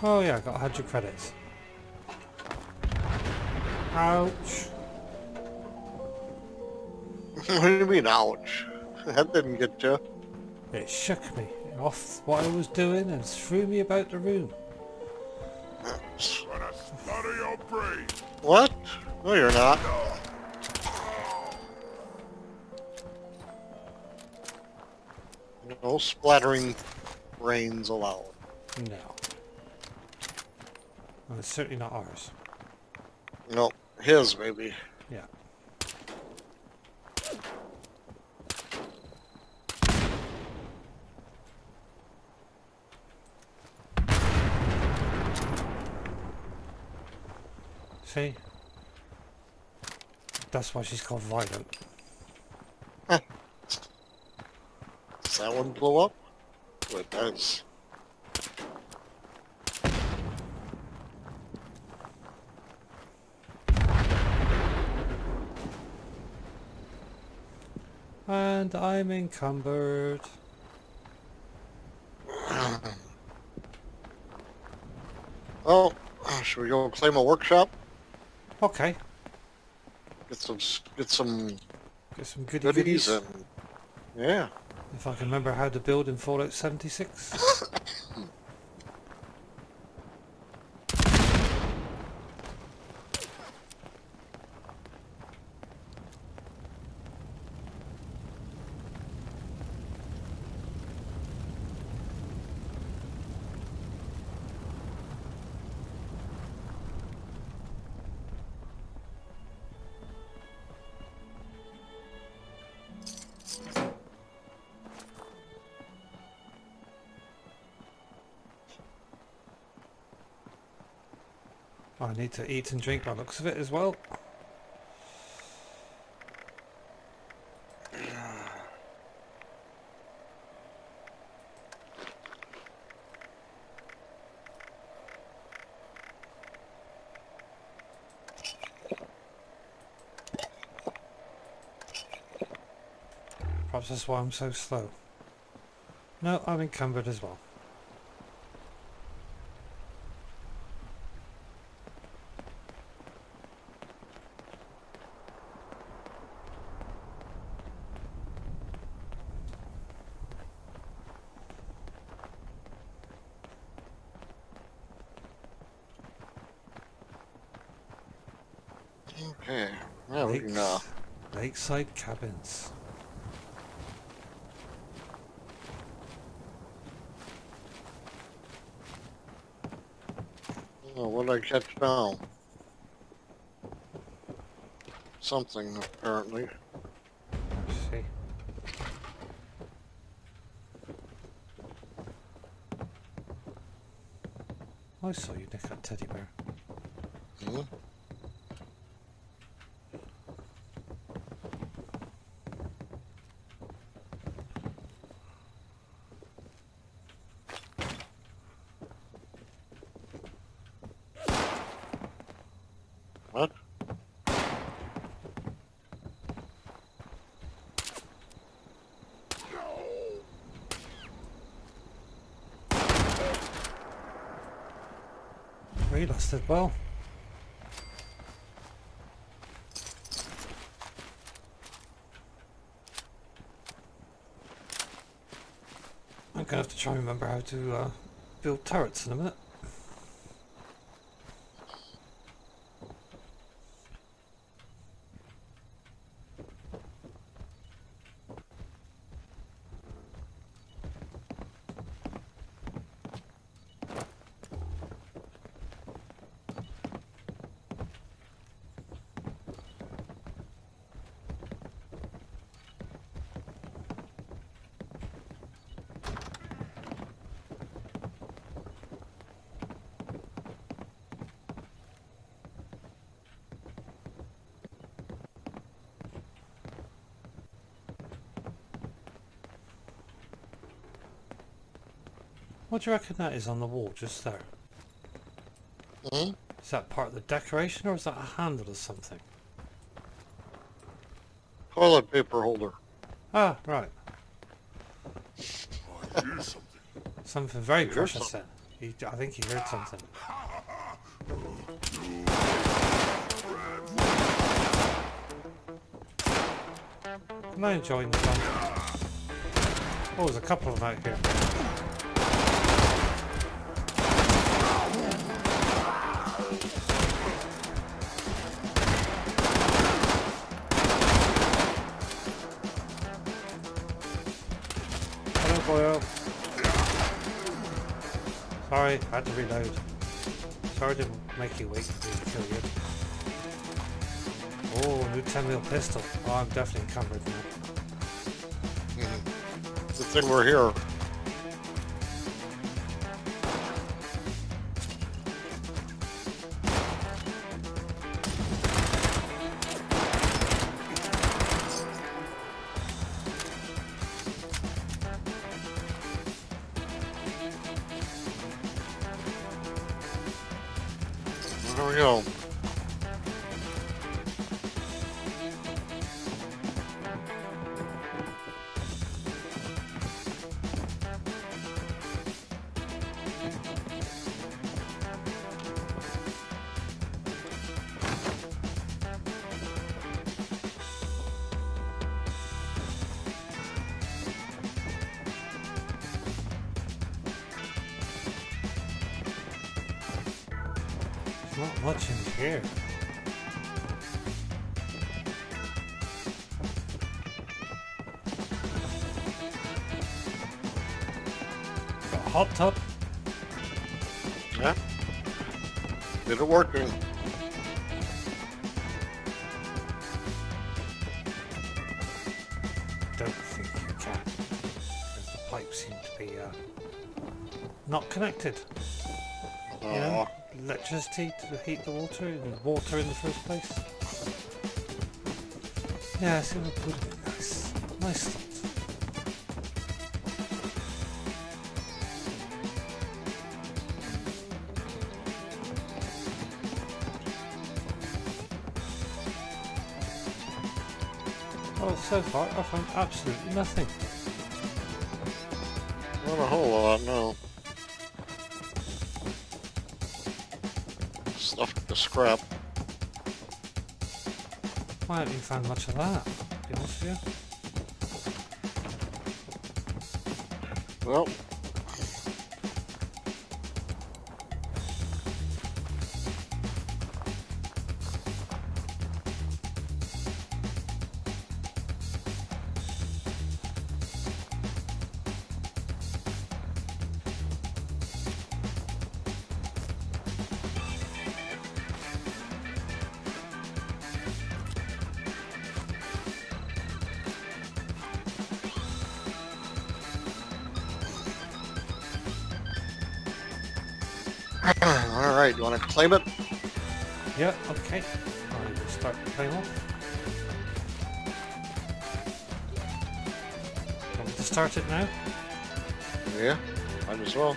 Oh yeah, I got 100 credits. Ouch. What do you mean, ouch? That didn't get you. It shook me off what I was doing and threw me about the room. What? No, you're not. No splattering brains allowed. No. Well, it's certainly not ours. No, his maybe. Yeah. See? That's why she's called Violent. Huh. Does that one blow up? Oh, it does. And I'm encumbered. Oh, should we go claim a workshop? Okay. Get some goodies. And, yeah. If I can remember how to build in Fallout 76. I need to eat and drink by the looks of it as well. Perhaps that's why I'm so slow. No, I'm encumbered as well. Okay, now we can go. Lakeside Cabins. Oh, what did I catch now? Something, apparently. Let's see. I saw you nick that teddy bear. Hmm? What? We lost it well. I'm gonna have to try and remember how to build turrets in a minute. What do you reckon that is on the wall just there? Mm? Is that part of the decoration or is that a handle or something? Toilet paper holder. Ah, right. Oh, I hear something. Something very precious then. I think he heard something. I'm not enjoying the gun. Oh, there's a couple of them out here. Sorry, I had to reload. Sorry to make you wait for me to kill you. Oh, new 10mm pistol. Oh, I'm definitely encumbered now. It's a thing we're here. There we go. Not much in here. Got a hot tub. Yeah. Did it work? Don't think you can, because the pipes seem to be not connected. You know? Electricity to heat the water, and water in the first place. Yeah, it's gonna put it nice. Nice thought. Well, so far I found absolutely nothing. Not a whole lot, no. The scrap. Why haven't you found much of that? To be honest with you. Well. Alright, you want to claim it? Yeah, okay. I will start the claim off. Want me to start it now? Yeah, might as well.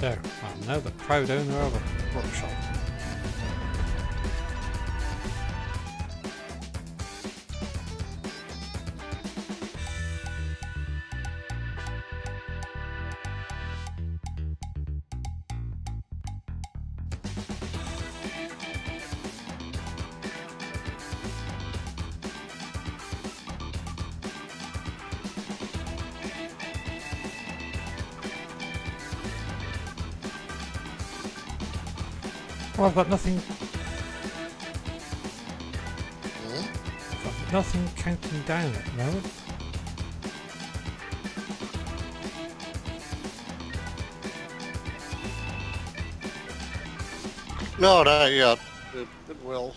There, I'm now the proud owner of a workshop. Well, I've got nothing. I've got nothing counting down at the moment. No, not yet. It will.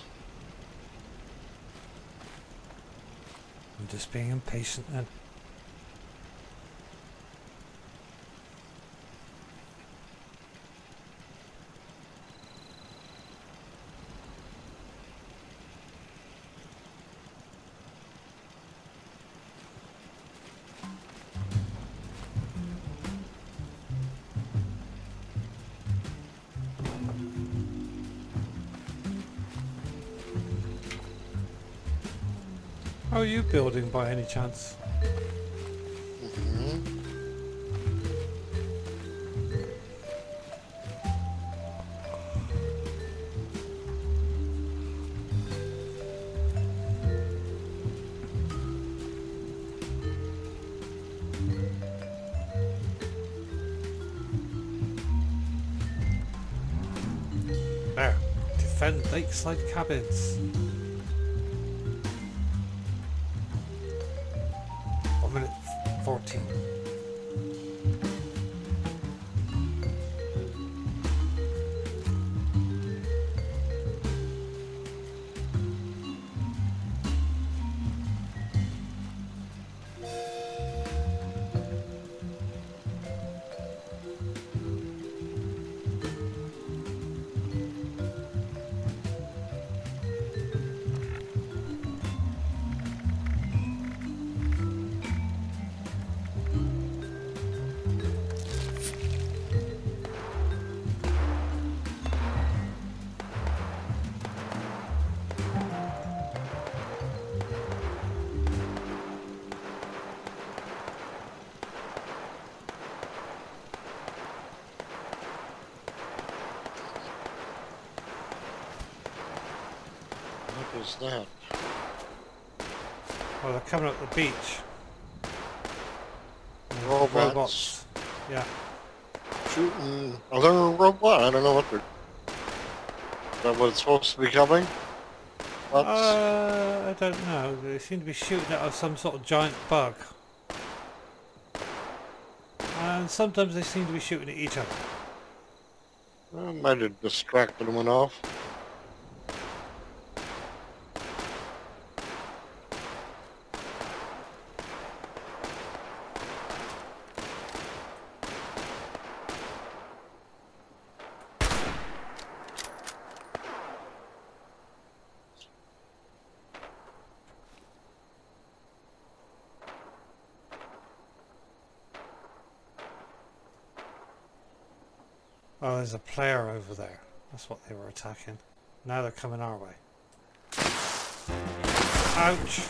I'm just being impatient then. How are you building by any chance? There. Defend Lakeside Cabins. What's that? Well, they're coming up the beach. Robots. Yeah. Shooting other robot. I don't know what they're. Is that what it's supposed to be coming? I don't know. They seem to be shooting at some sort of giant bug. And sometimes they seem to be shooting at each other. I might have distracted them enough. Oh, there's a player over there. That's what they were attacking. Now they're coming our way. Ouch!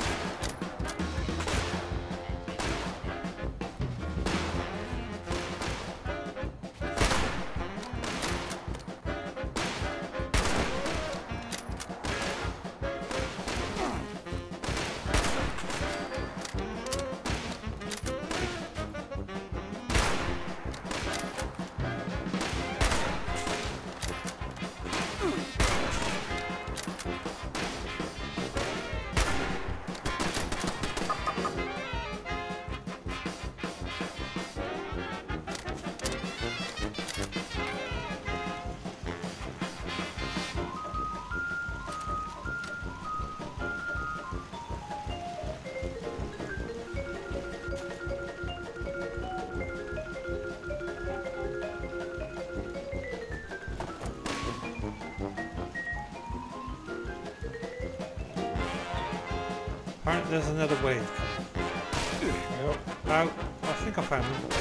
Apparently there's another wave coming. Yep. Oh, I think I found him.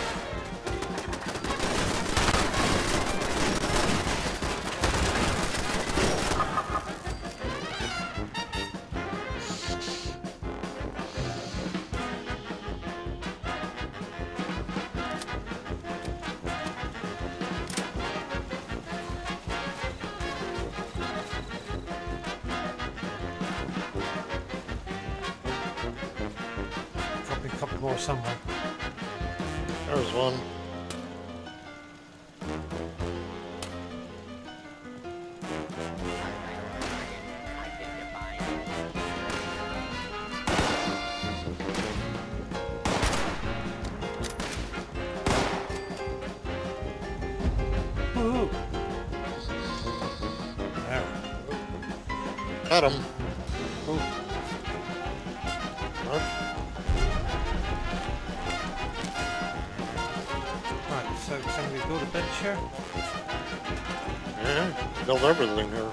More somewhere. There's one. Woo! There. Got him. So can we build a bench here? Yeah, build everything here.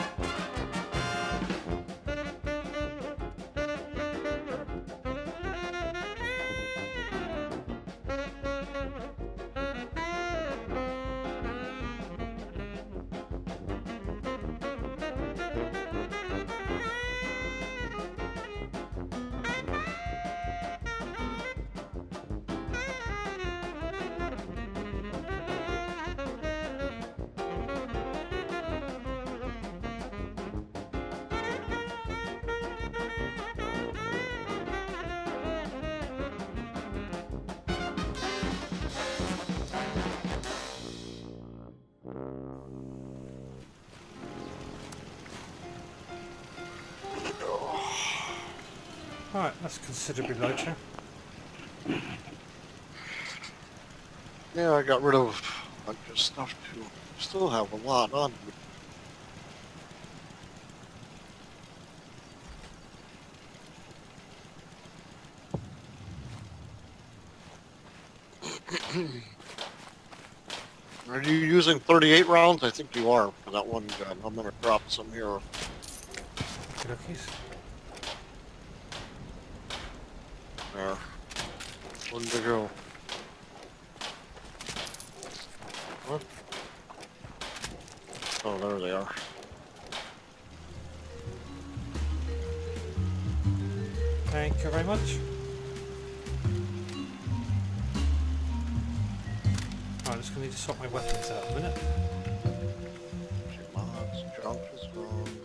Right, that's considerably lighter. Yeah, I got rid of like the stuff too. Still have a lot on. Are you using 38 rounds? I think you are for that one gun. I'm gonna drop some here. Cookies. There. One to go. What? Oh, there they are. Thank you very much. I'm just going to need to swap my weapons out a minute. Mods, jump is wrong.